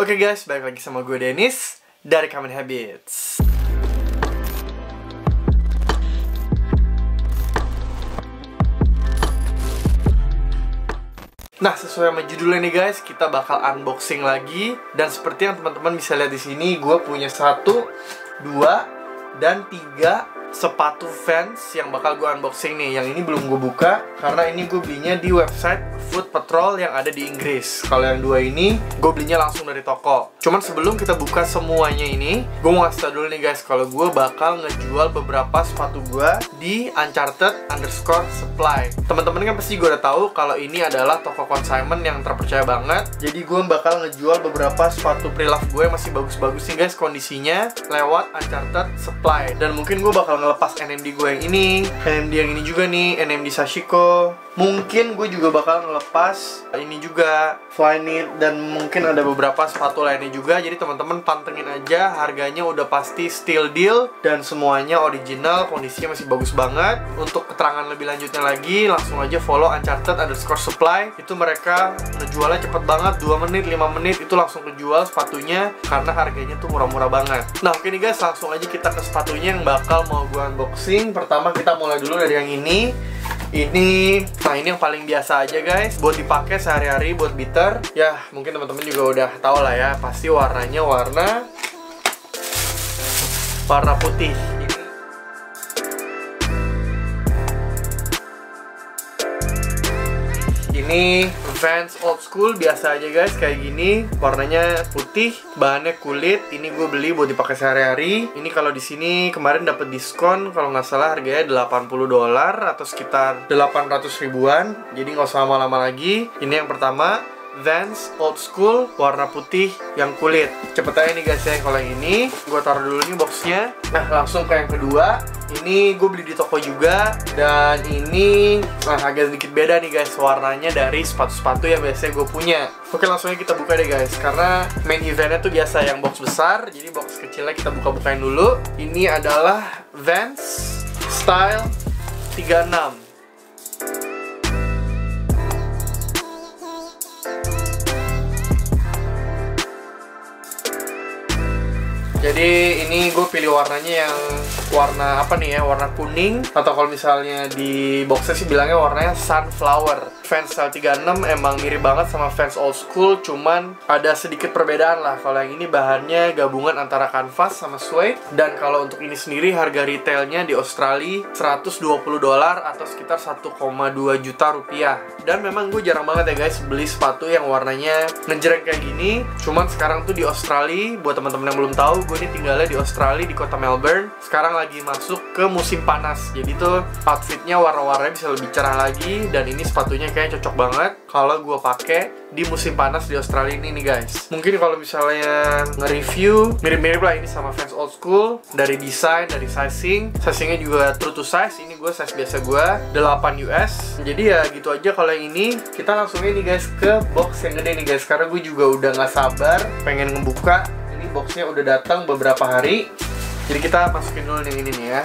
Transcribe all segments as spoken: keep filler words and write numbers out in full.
Oke okay guys, balik lagi sama gue Dennis dari Common Habits. Nah, sesuai sama judulnya nih guys, kita bakal unboxing lagi. Dan seperti yang teman-teman bisa lihat di sini, gue punya satu, dua, dan tiga sepatu Vans yang bakal gue unboxing nih. Yang ini belum gue buka karena ini gue belinya di website Foot Patrol yang ada di Inggris. Kalau yang dua ini gue belinya langsung dari toko. Cuman sebelum kita buka semuanya ini, gue mau ngasih tau dulu nih guys kalau gue bakal ngejual beberapa sepatu gue di Uncharted underscore Supply. Teman-teman kan pasti gue udah tahu kalau ini adalah toko consignment yang terpercaya banget. Jadi gue bakal ngejual beberapa sepatu pre-love gue yang masih bagus-bagus nih guys kondisinya lewat Uncharted Supply. Dan mungkin gue bakal ngelepas N M D gue yang ini, N M D yang ini juga nih, N M D Sashiko. Mungkin gue juga bakal ngelepas ini juga, Flyknit, dan mungkin ada beberapa sepatu lainnya juga. Jadi teman-teman pantengin aja, harganya udah pasti still deal dan semuanya original, kondisinya masih bagus banget. Untuk keterangan lebih lanjutnya lagi, langsung aja follow Uncharted underscore Supply. Itu mereka ngejualnya cepet banget, dua menit, lima menit itu langsung kejual sepatunya karena harganya tuh murah-murah banget. Nah oke nih guys, langsung aja kita ke sepatunya yang bakal mau gue unboxing. Pertama kita mulai dulu dari yang ini. Ini, nah ini yang paling biasa aja guys, buat dipakai sehari-hari, buat beater. Ya mungkin teman-teman juga udah tahu lah ya, pasti warnanya warna warna putih. Ini Vans Old Skool biasa aja guys, kayak gini, warnanya putih, bahannya kulit. Ini gue beli buat dipakai sehari-hari. Ini kalau di sini kemarin dapat diskon, kalau nggak salah harganya delapan puluh dolar atau sekitar delapan ratus ribuan. Jadi nggak usah lama-lama lagi. Ini yang pertama, Vans Old Skool warna putih yang kulit. Cepet aja nih guys ya, kalau yang ini gue taruh dulu nih boxnya. Nah langsung ke yang kedua. Ini gue beli di toko juga. Dan ini nah, agak sedikit beda nih guys warnanya dari sepatu-sepatu yang biasanya gue punya. Oke langsung aja kita buka deh guys, karena main eventnya tuh biasa yang box besar, jadi box kecilnya kita buka-bukain dulu. Ini adalah Vans Style tiga puluh enam. Jadi ini gue pilih warnanya yang warna apa nih ya, warna kuning. Atau kalau misalnya di boxnya sih bilangnya warnanya sunflower. Vans Style tiga puluh enam emang mirip banget sama Vans Old Skool, cuman ada sedikit perbedaan lah. Kalau yang ini bahannya gabungan antara kanvas sama suede. Dan kalau untuk ini sendiri harga retailnya di Australia seratus dua puluh dolar atau sekitar satu koma dua juta rupiah. Dan memang gue jarang banget ya guys beli sepatu yang warnanya ngejreng kayak gini. Cuman sekarang tuh di Australia, buat teman-teman yang belum tahu, gue ini tinggalnya di Australia, di kota Melbourne. Sekarang lagi masuk ke musim panas, jadi tuh outfitnya warna-warnanya bisa lebih cerah lagi. Dan ini sepatunya kayaknya cocok banget kalau gue pakai di musim panas di Australia ini nih guys. Mungkin kalau misalnya nge-review, mirip-mirip lah ini sama Vans Old Skool. Dari desain, dari sizing, sizingnya juga true to size. Ini gue size biasa gue, delapan U S. Jadi ya gitu aja kalau yang ini. Kita langsung ini guys ke box yang gede nih guys, karena gue juga udah gak sabar pengen ngebuka. Boxnya udah datang beberapa hari, jadi kita masukin dulu yang ini nih ya.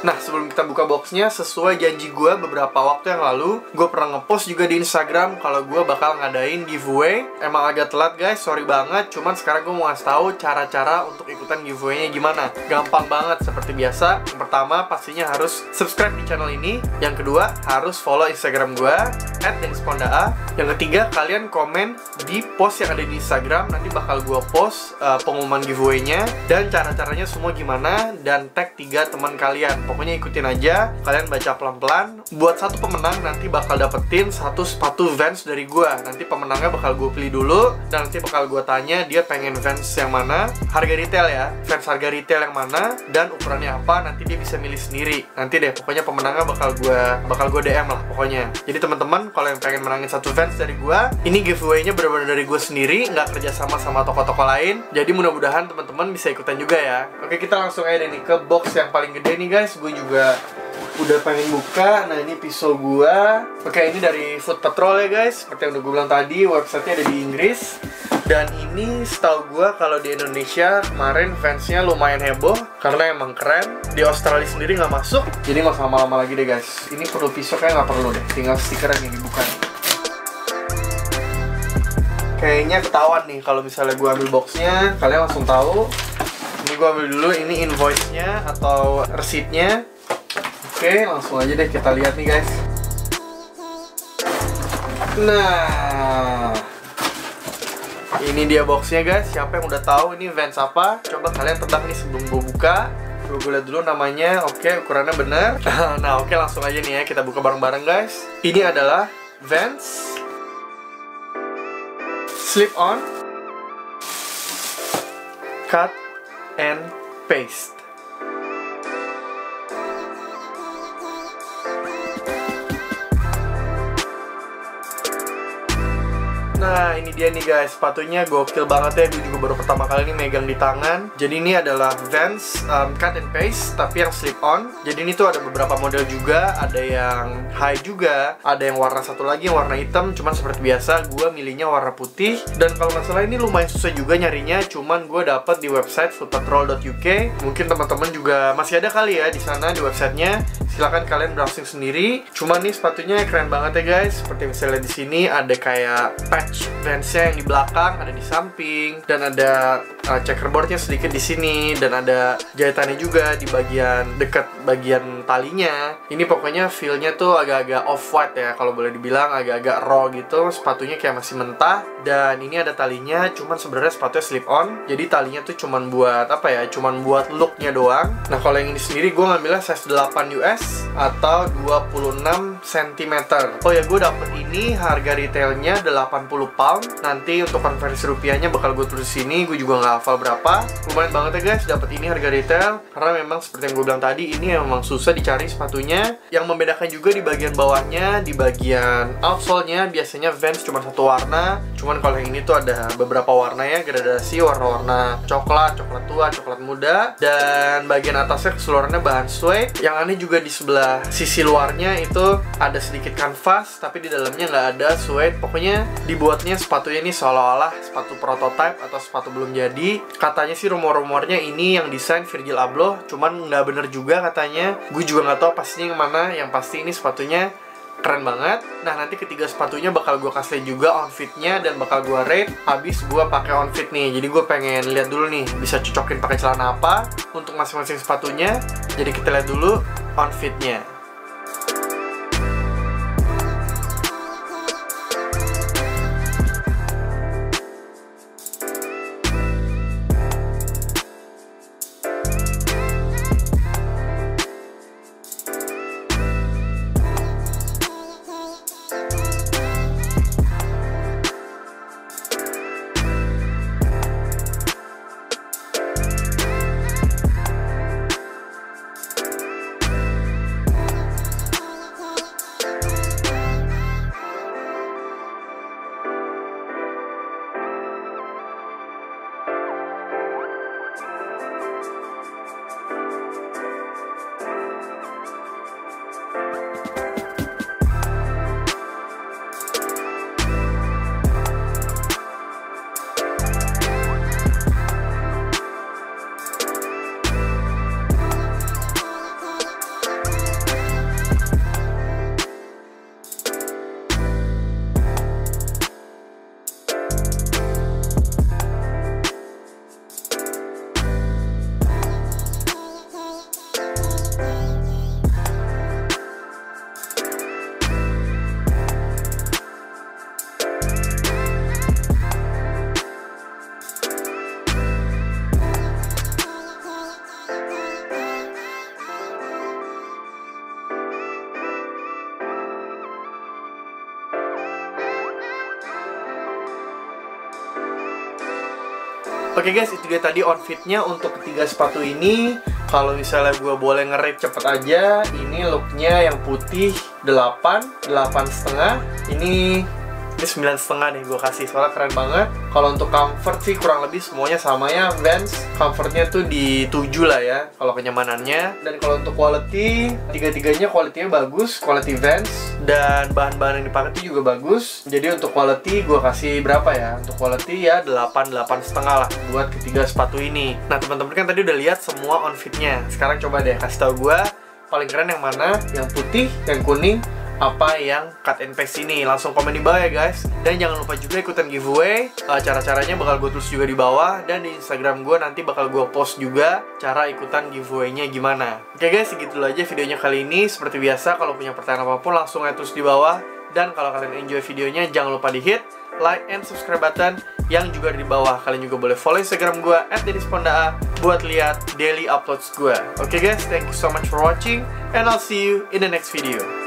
Nah sebelum kita buka boxnya, sesuai janji gue beberapa waktu yang lalu, gue pernah ngepost juga di Instagram kalau gue bakal ngadain giveaway. Emang agak telat guys, sorry banget. Cuman sekarang gue mau ngasih tahu cara-cara untuk ikutan giveaway-nya gimana. Gampang banget seperti biasa. Yang pertama pastinya harus subscribe di channel ini. Yang kedua harus follow Instagram gue at Dennis Pondaag. Yang ketiga kalian komen di post yang ada di Instagram, nanti bakal gue post uh, pengumuman giveaway-nya dan cara-caranya semua gimana, dan tag tiga teman kalian. Pokoknya ikutin aja, kalian baca pelan-pelan. Buat satu pemenang nanti bakal dapetin satu sepatu Vans dari gua. Nanti pemenangnya bakal gua pilih dulu, dan nanti bakal gua tanya dia pengen Vans yang mana, harga retail ya, Vans harga retail yang mana, dan ukurannya apa. Nanti dia bisa milih sendiri. Nanti deh, pokoknya pemenangnya bakal gua bakal gua D M lah pokoknya. Jadi teman-teman, kalau yang pengen menangin satu Vans dari gua, ini giveaway-nya benar-benar dari gua sendiri, nggak kerjasama sama toko-toko lain. Jadi mudah-mudahan teman-teman bisa ikutan juga ya. Oke, kita langsung aja nih ke box yang paling gede nih guys. Gue juga udah pengen buka. Nah ini pisau gue. Oke, ini dari Foot Patrol ya guys. Seperti yang udah gue bilang tadi, websitenya ada di Inggris. Dan ini setahu gue kalau di Indonesia kemarin fansnya lumayan heboh karena emang keren. Di Australia sendiri nggak masuk, jadi nggak usah lama-lama lagi deh guys. Ini perlu pisau, kayak nggak perlu deh, tinggal stiker yang dibuka. kayaknya ketahuan nih kalau misalnya gue ambil boxnya, kalian langsung tahu. Ini gue ambil dulu, ini invoice-nya atau receipt-nya. Oke, langsung aja deh kita lihat nih guys. Nah, ini dia boxnya guys. Siapa yang udah tahu ini Vans apa? Coba kalian tebak nih sebelum gue buka. Gue lihat dulu namanya, oke okay, ukurannya bener. Nah oke okay, langsung aja nih ya, kita buka bareng-bareng guys. Ini adalah Vans Slip on Cut and Paste. Nah ini dia nih guys, sepatunya gokil banget ya. Gue juga baru pertama kali ini megang di tangan. Jadi ini adalah Vans um, Cut and Paste, tapi yang slip on. Jadi ini tuh ada beberapa model juga, ada yang high juga, ada yang warna satu lagi, yang warna hitam. Cuman seperti biasa, gue milihnya warna putih. Dan kalau nggak salah ini lumayan susah juga nyarinya, cuman gue dapet di website foot patrol dot U K. Mungkin teman-teman juga masih ada kali ya di sana di websitenya. Silahkan kalian browsing sendiri. Cuman nih sepatunya keren banget ya guys. Seperti misalnya di sini ada kayak patch Vansnya yang di belakang, ada di samping, dan ada uh, checkerboardnya sedikit di sini, dan ada jahitannya juga di bagian dekat bagian talinya. Ini pokoknya feelnya tuh agak-agak off white ya, kalau boleh dibilang agak-agak raw gitu. Sepatunya kayak masih mentah, dan ini ada talinya. Cuman sebenarnya sepatunya slip on, jadi talinya tuh cuman buat apa ya? Cuman buat looknya doang. Nah kalau yang ini sendiri gue ngambilnya size delapan U S atau dua puluh enam sentimeter. Oh ya, gue dapet ini harga retailnya delapan puluh pound. Nanti untuk konversi rupiahnya bakal gue tulis di sini. Gue juga nggak hafal berapa. Lumayan banget ya guys, dapat ini harga retail. Karena memang seperti yang gue bilang tadi, ini memang susah dicari sepatunya. Yang membedakan juga di bagian bawahnya, di bagian outsole-nya. Biasanya Vans cuma satu warna. Cuman kalau yang ini tuh ada beberapa warna ya, gradasi warna-warna coklat, coklat tua, coklat muda. Dan bagian atasnya keseluruhannya bahan suede. Yang aneh juga di sebelah sisi luarnya itu ada sedikit kanvas, tapi di dalamnya nggak ada suede. Pokoknya dibuat buatnya sepatunya ini seolah-olah sepatu prototype atau sepatu belum jadi. Katanya sih rumor-rumornya ini yang desain Virgil Abloh, cuman nggak bener juga katanya. Gue juga nggak tahu pastinya yang mana. Yang pasti ini sepatunya keren banget. Nah nanti ketiga sepatunya bakal gue kasih juga on fitnya dan bakal gue rate habis gue pakai on fit nih. Jadi gue pengen lihat dulu nih bisa cocokin pakai celana apa untuk masing-masing sepatunya. Jadi kita lihat dulu on fitnya. Oke okay guys, itu dia tadi outfitnya untuk ketiga sepatu ini. Kalau misalnya gue boleh nge-rate cepet aja, ini looknya yang putih delapan, delapan setengah. Ini ini sembilan setengah nih gue kasih, soalnya keren banget. Kalau untuk comfort sih kurang lebih semuanya sama ya. Vans comfortnya tuh di tujuh lah ya kalau kenyamanannya. Dan kalau untuk quality, tiga-tiganya kualitinya bagus, quality Vans. Dan bahan-bahan yang dipakai tuh juga bagus. Jadi untuk quality gue kasih berapa ya? Untuk quality ya delapan, delapan setengah lah buat ketiga sepatu ini. Nah teman-teman kan tadi udah lihat semua on fitnya. Sekarang coba deh kasih tau gue paling keren yang mana, yang putih, yang kuning, apa yang cut and paste ini. Langsung komen di bawah ya guys. Dan jangan lupa juga ikutan giveaway. uh, Cara-caranya bakal gue tulis juga di bawah. Dan di Instagram gue nanti bakal gue post juga cara ikutan giveaway-nya gimana. Oke guys, segitu aja videonya kali ini. Seperti biasa, kalau punya pertanyaan apapun langsung aja tulis di bawah. Dan kalau kalian enjoy videonya, jangan lupa di hit like and subscribe button yang juga di bawah. Kalian juga boleh follow Instagram gue at dennis pondaag buat lihat daily uploads gue. Oke guys, thank you so much for watching and I'll see you in the next video.